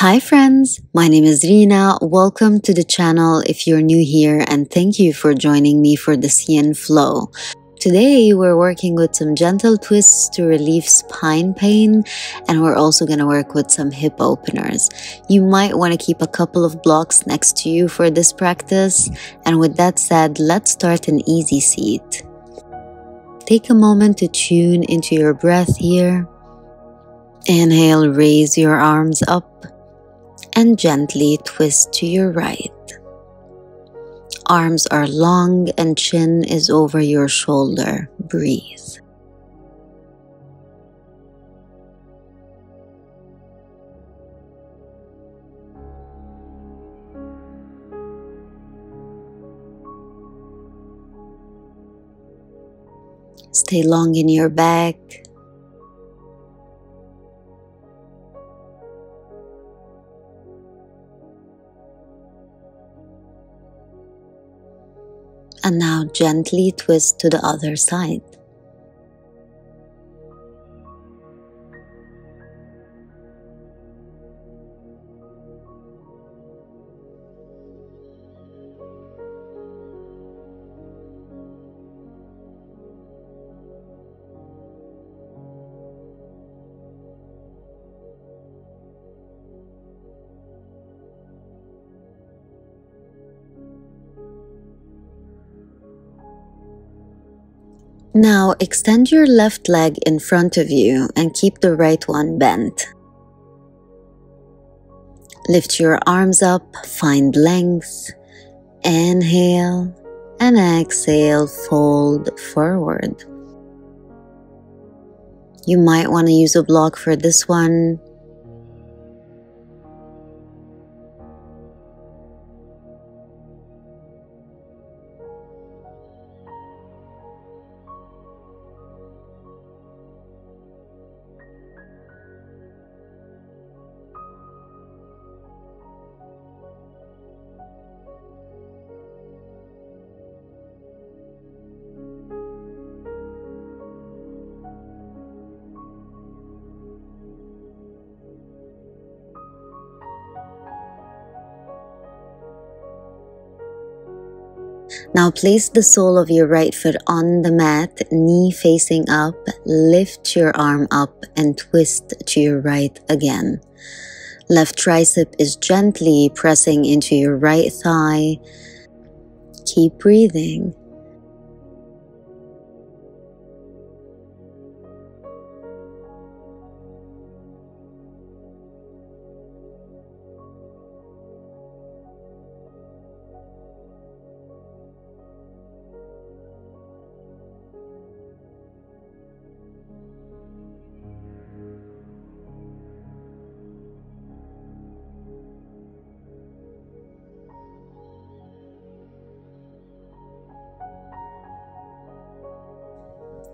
Hi friends, my name is Rina. Welcome to the channel if you're new here, and thank you for joining me for this Yin Flow. Today we're working with some gentle twists to relieve spine pain, and we're also going to work with some hip openers. You might want to keep a couple of blocks next to you for this practice, and with that said, let's start an easy seat. Take a moment to tune into your breath here. Inhale, raise your arms up and gently twist to your right. Arms are long and chin is over your shoulder. Breathe. Stay long in your back. And now gently twist to the other side. Now extend your left leg in front of you and keep the right one bent. Lift your arms up, find length, inhale and exhale, fold forward. You might want to use a block for this one. Now place the sole of your right foot on the mat, knee facing up, lift your arm up and twist to your right again. Left tricep is gently pressing into your right thigh. Keep breathing.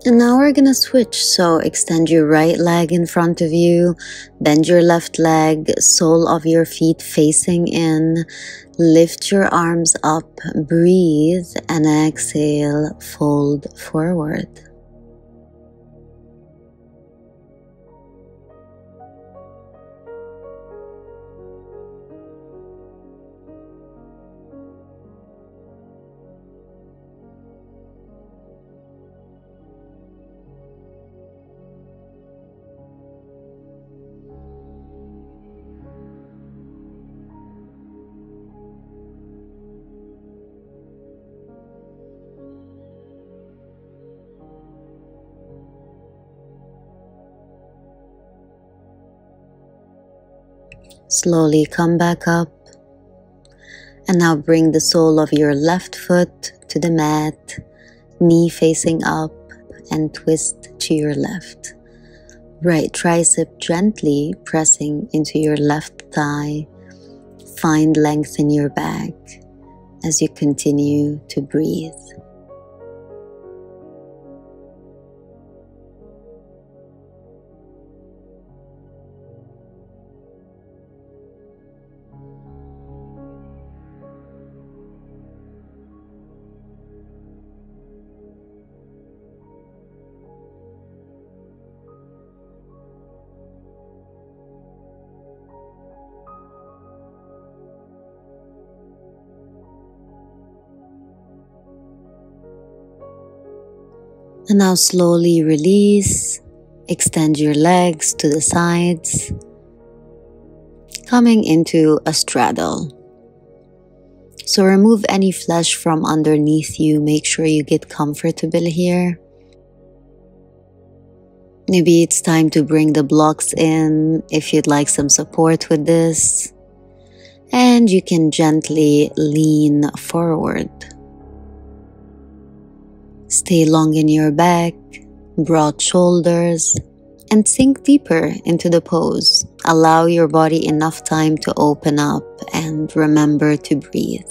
And now we're gonna switch, so extend your right leg in front of you, bend your left leg, sole of your feet facing in, lift your arms up, breathe, and exhale, fold forward. Slowly come back up, and now bring the sole of your left foot to the mat, knee facing up, and twist to your left. Right tricep gently pressing into your left thigh. Find length in your back as you continue to breathe. And now slowly release, extend your legs to the sides, coming into a straddle. So remove any flesh from underneath you. Make sure you get comfortable here. Maybe it's time to bring the blocks in if you'd like some support with this. And you can gently lean forward. Stay long in your back, broad shoulders, and sink deeper into the pose. Allow your body enough time to open up and remember to breathe.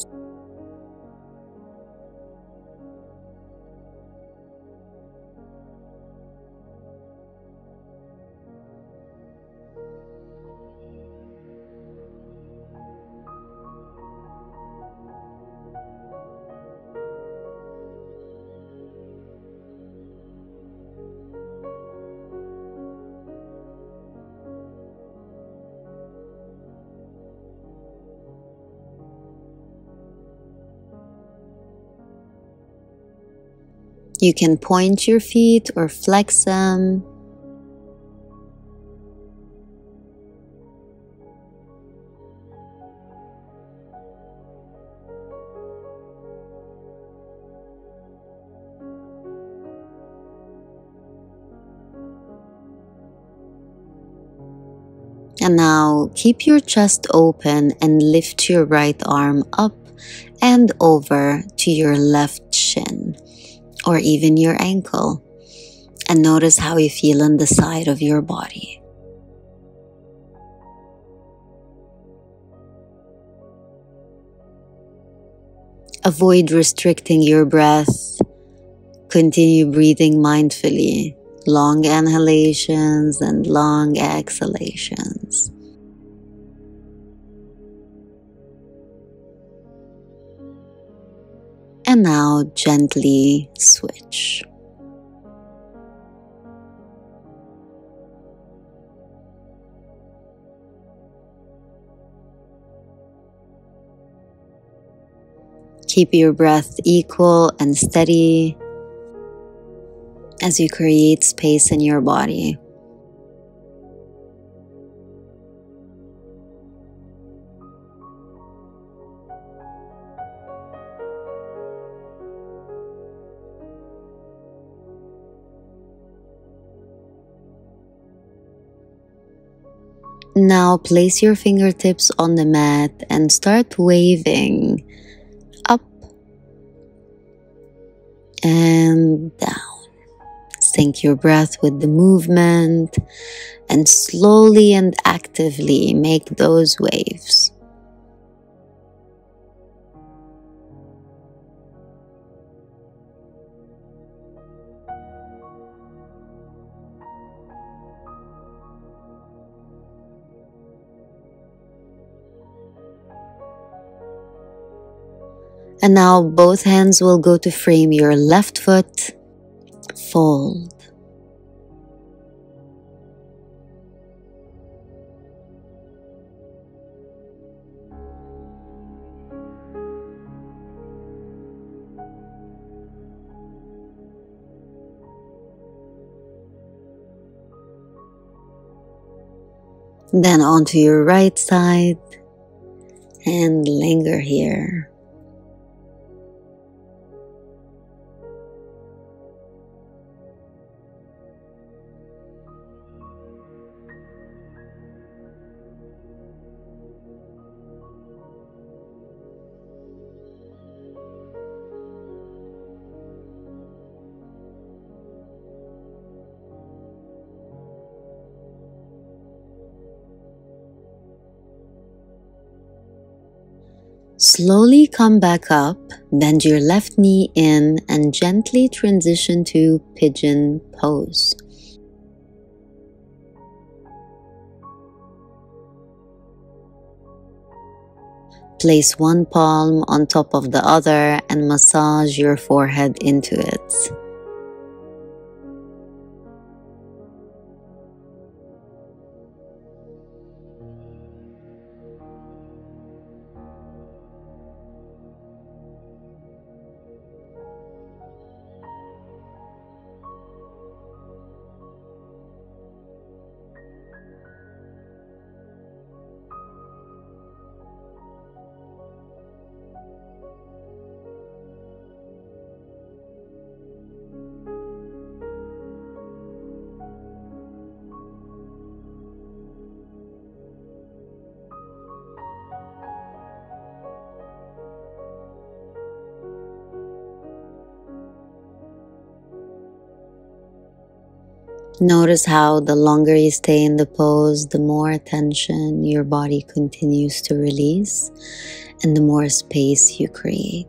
You can point your feet or flex them. And now keep your chest open and lift your right arm up and over to your left shin, or even your ankle, and notice how you feel on the side of your body. Avoid restricting your breath. Continue breathing mindfully, long inhalations and long exhalations. And now gently switch. Keep your breath equal and steady as you create space in your body. Now place your fingertips on the mat and start waving up and down. Sync your breath with the movement and slowly and actively make those waves. And now both hands will go to frame your left foot, fold. Then onto your right side and linger here. Slowly come back up, bend your left knee in, and gently transition to pigeon pose. Place one palm on top of the other and massage your forehead into it. Notice how the longer you stay in the pose, the more attention your body continues to release and the more space you create.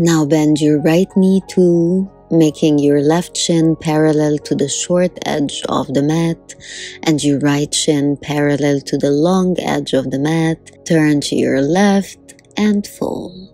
Now bend your right knee too, making your left shin parallel to the short edge of the mat and your right shin parallel to the long edge of the mat. Turn to your left and fold.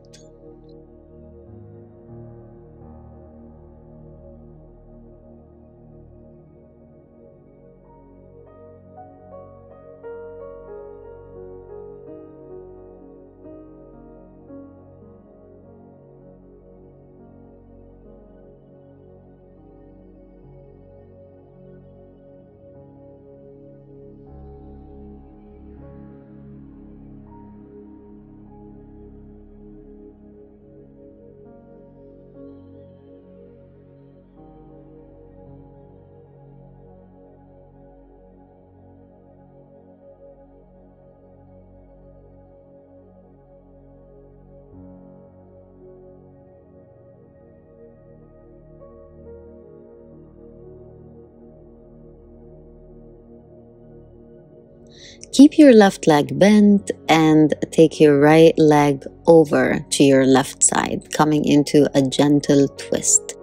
Keep your left leg bent and take your right leg over to your left side, coming into a gentle twist.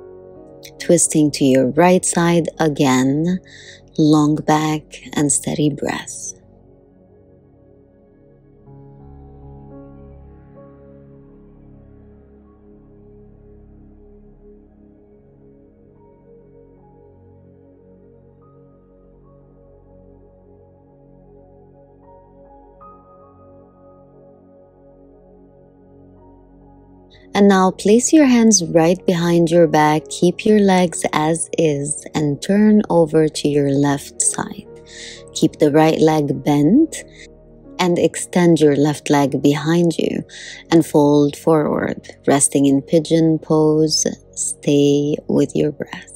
Twisting to your right side again, long back and steady breath. And now place your hands right behind your back, keep your legs as is, and turn over to your left side. Keep the right leg bent and extend your left leg behind you and fold forward, resting in pigeon pose. Stay with your breath.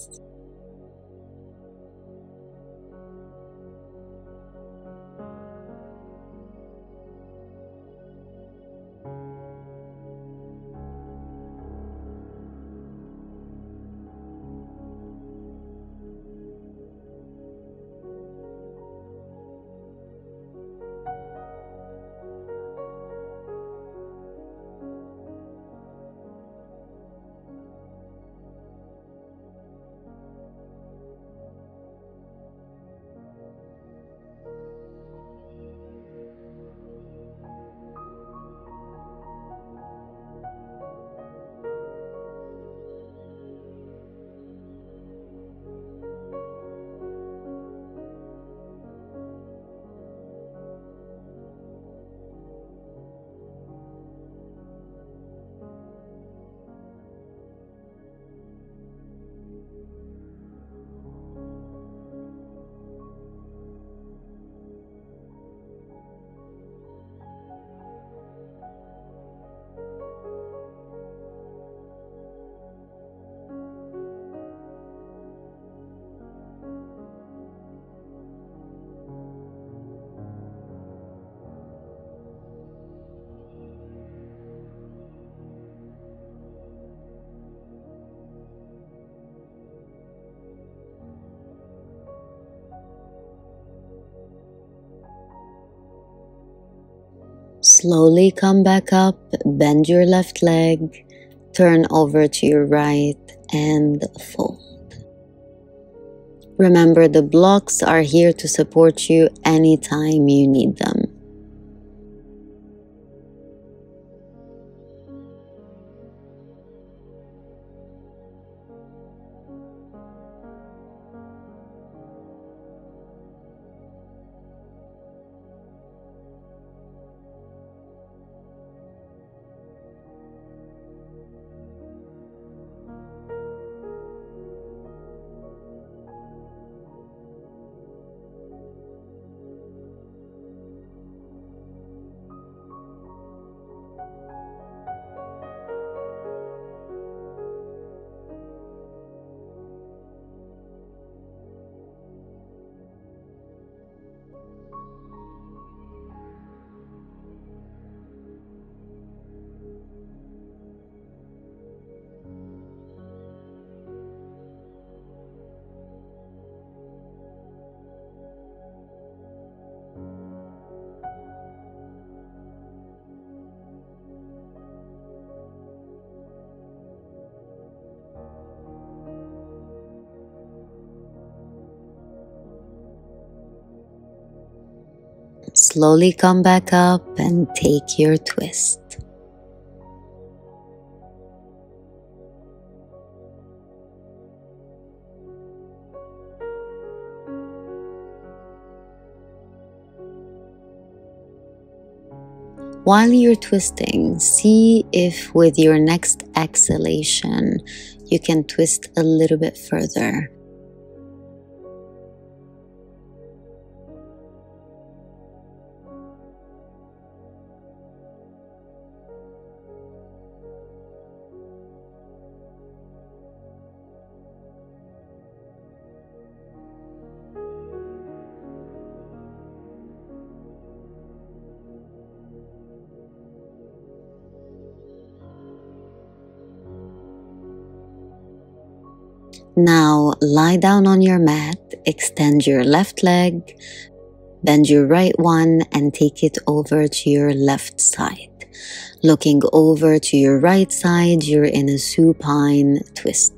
Slowly come back up, bend your left leg, turn over to your right and fold. Remember, the blocks are here to support you anytime you need them. slowly come back up and take your twist. While you're twisting, see if with your next exhalation, you can twist a little bit further. Now lie down on your mat, extend your left leg, bend your right one and take it over to your left side. Looking over to your right side, you're in a supine twist.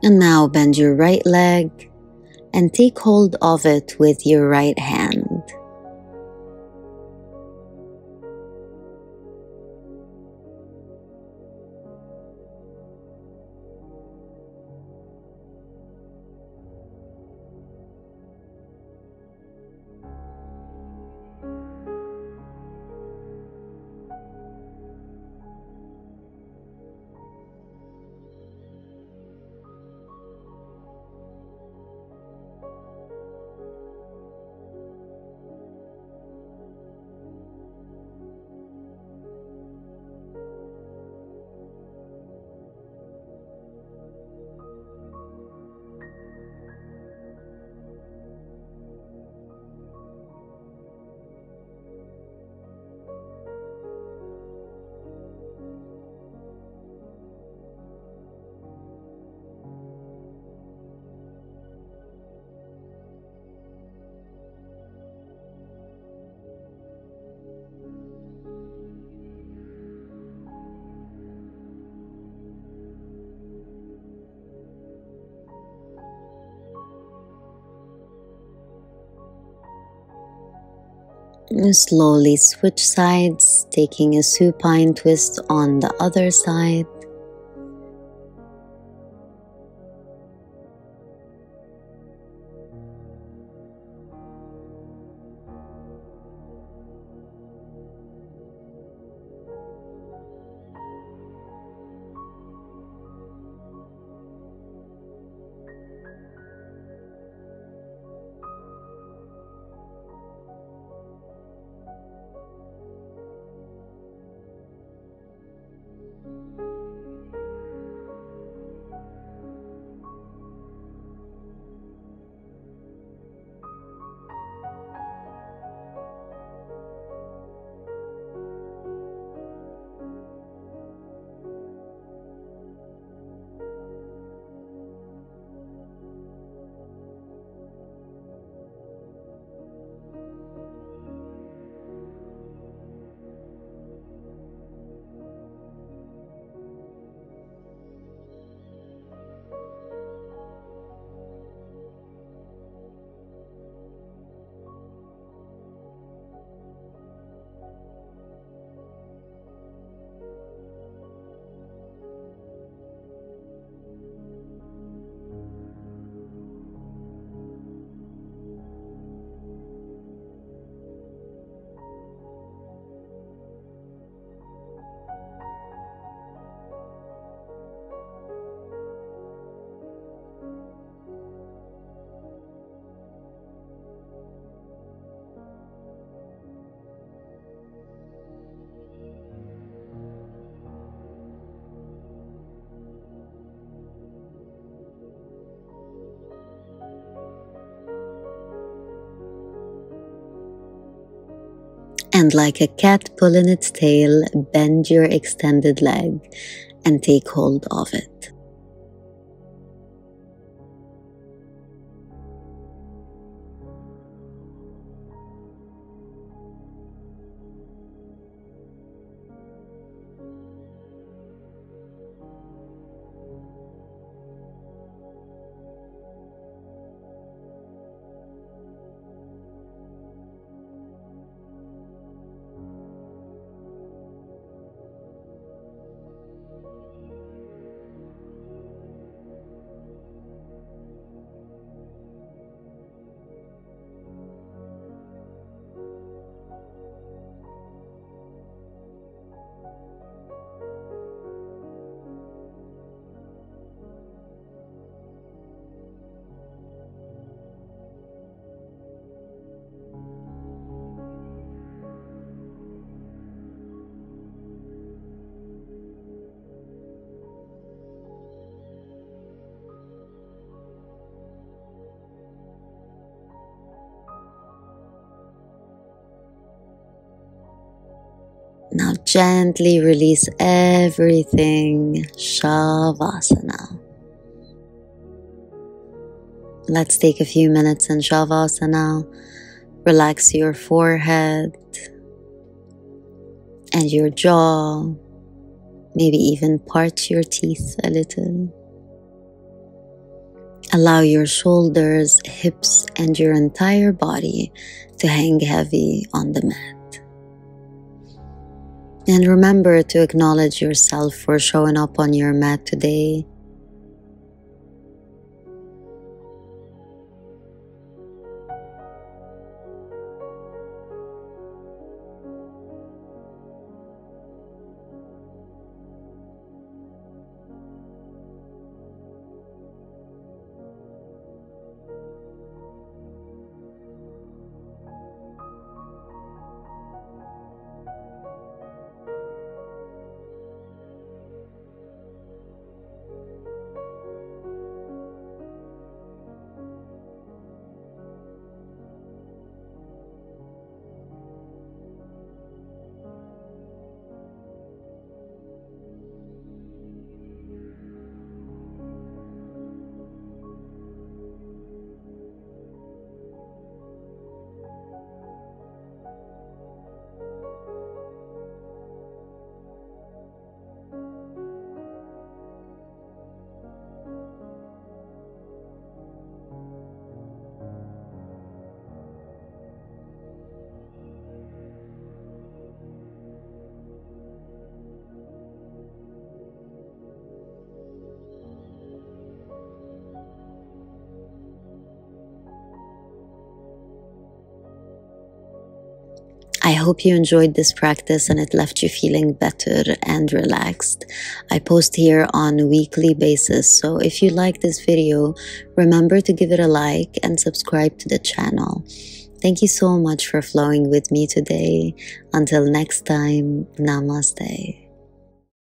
And now bend your right leg and take hold of it with your right hand. And slowly switch sides, taking a supine twist on the other side. and like a cat pulling its tail, bend your extended leg and take hold of it. Now gently release everything, Shavasana. Let's take a few minutes in Shavasana. Relax your forehead and your jaw. Maybe even part your teeth a little. Allow your shoulders, hips, and your entire body to hang heavy on the mat. And remember to acknowledge yourself for showing up on your mat today. I hope you enjoyed this practice and it left you feeling better and relaxed. I post here on a weekly basis, so if you like this video, remember to give it a like and subscribe to the channel. Thank you so much for flowing with me today. Until next time, namaste.